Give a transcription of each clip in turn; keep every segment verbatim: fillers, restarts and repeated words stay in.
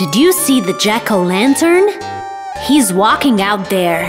Did you see the Jack O' Lantern? He's walking out there.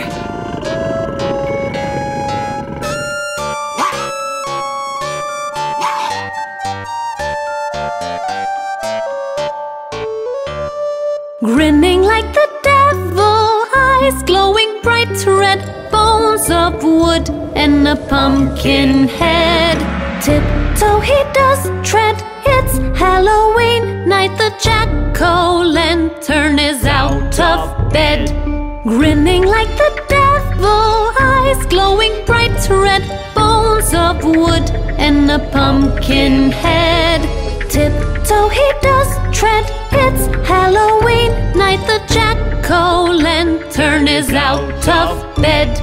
Grinning like the devil, eyes glowing bright red, bones of wood and a pumpkin head. Tiptoe he does tread, it's Halloween night, the Jack-o'-lantern is out of bed. Grinning like the devil, eyes glowing bright red, bones of wood and a pumpkin head. Tiptoe he does tread, it's Halloween night, the Jack-o'-lantern is out of bed.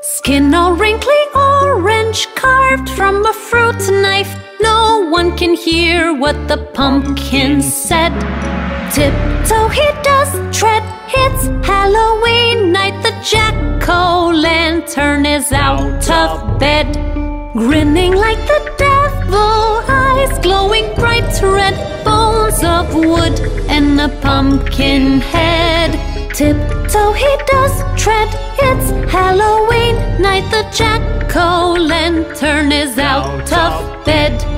Skin all wrinkly orange, carved from a fruit knife, no one can hear what the pumpkin said. Tiptoe he does tread, it's Halloween night, the Jack-o'-lantern is out of bed. Grinning like the devil, eyes glowing bright red, bones of wood and a pumpkin head. Tiptoe he does tread, it's Halloween night, the Jack-o'-lantern is out of bed.